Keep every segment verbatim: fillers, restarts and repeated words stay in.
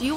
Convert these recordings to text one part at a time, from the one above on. Do you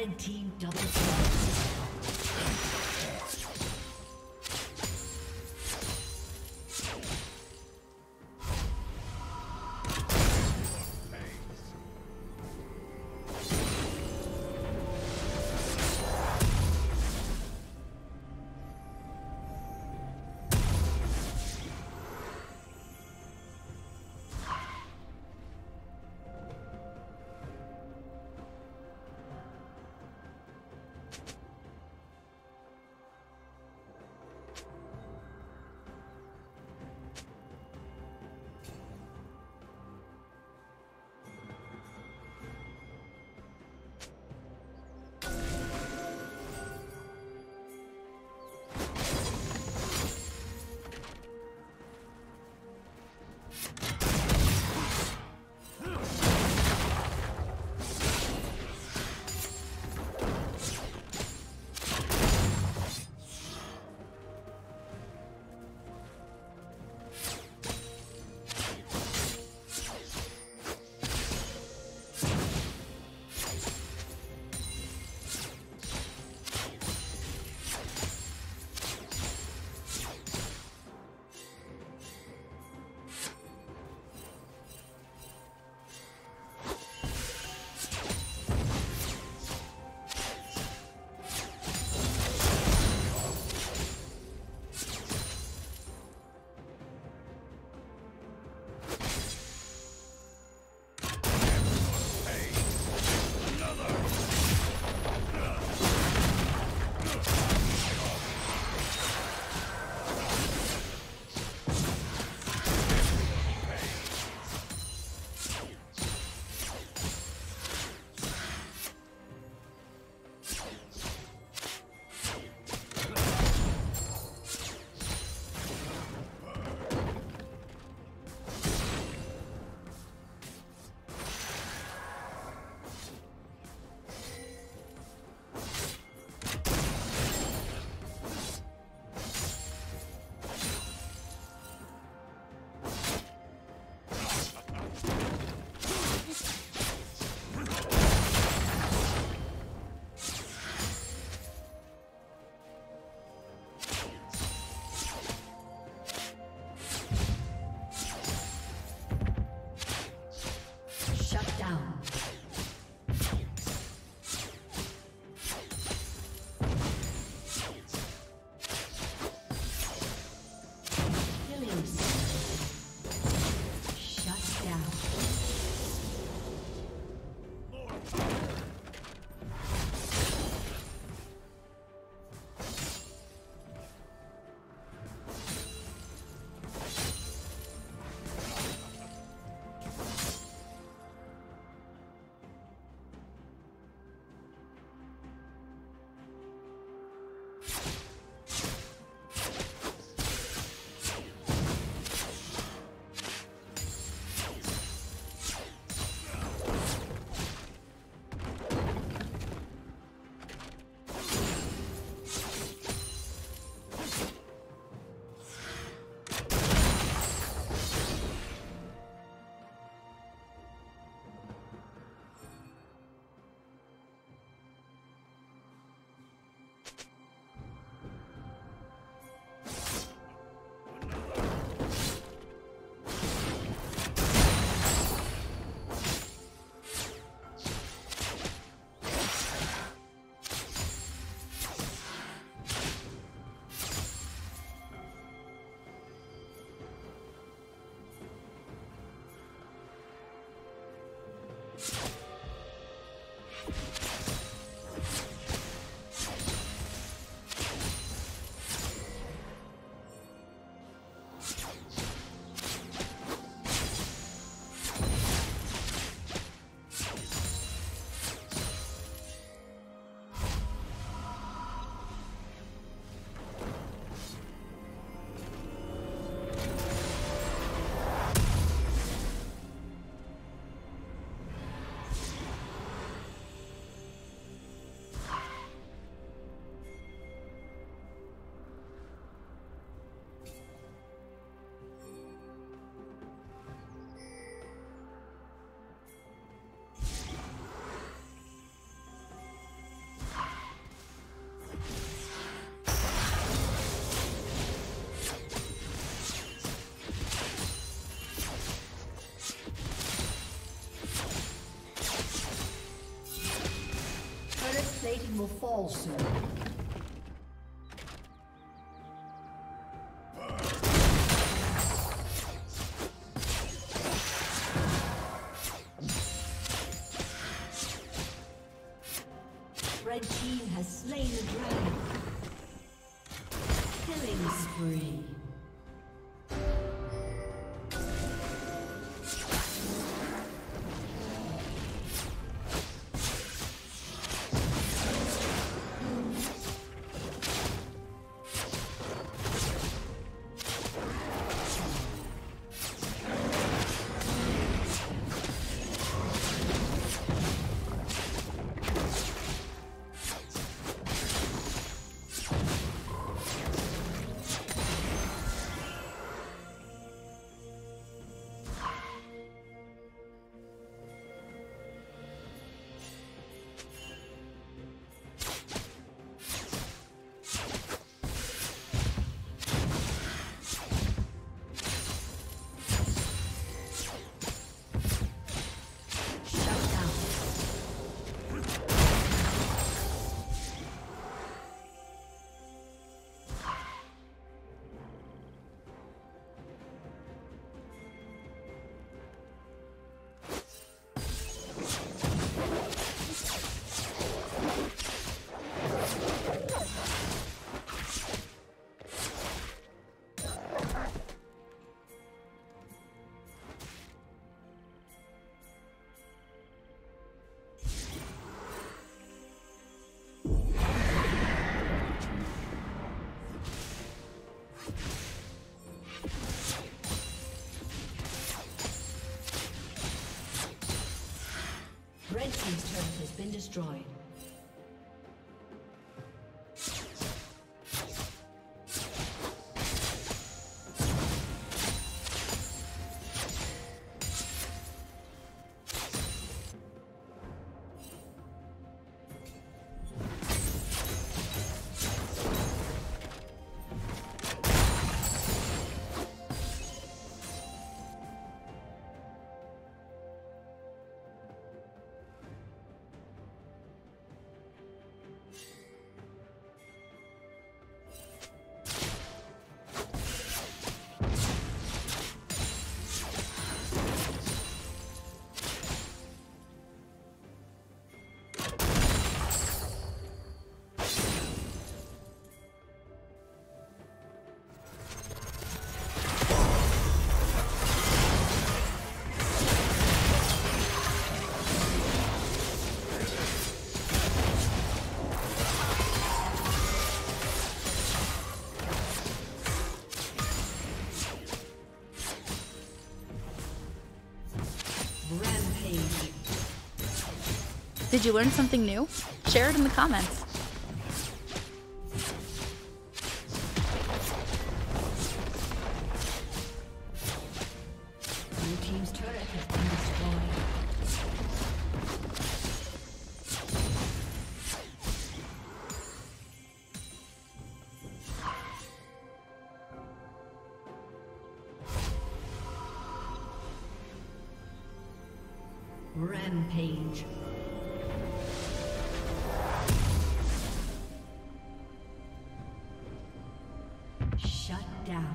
Red team double kill. will fall soon. Red team has slain the dragon. Killing spree. Red team's turret has been destroyed. Did you learn something new? Share it in the comments. Rampage. Shut down.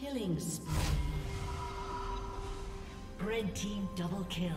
Killing spree. Red team double kill.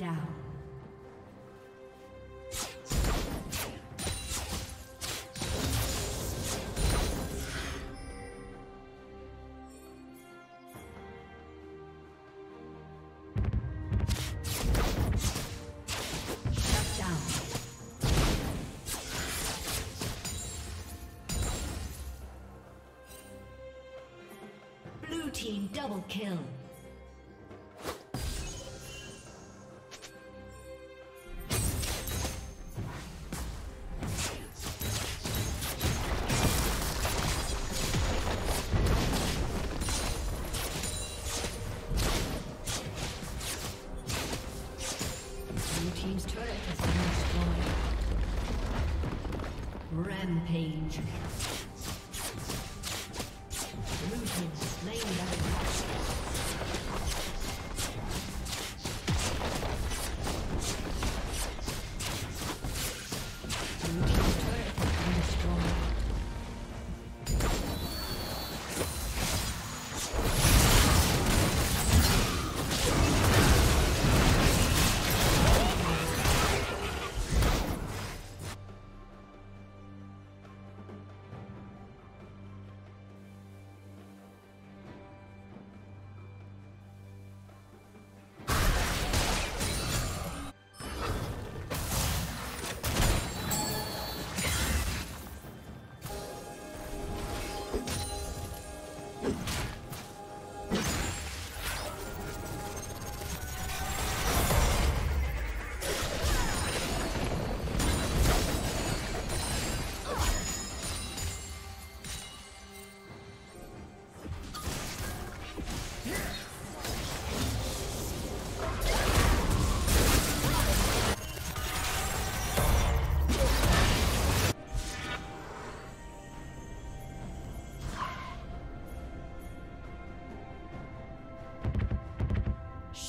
down. Team double kill. Blue team's turret has been destroyed. Rampage.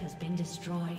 turret has been destroyed.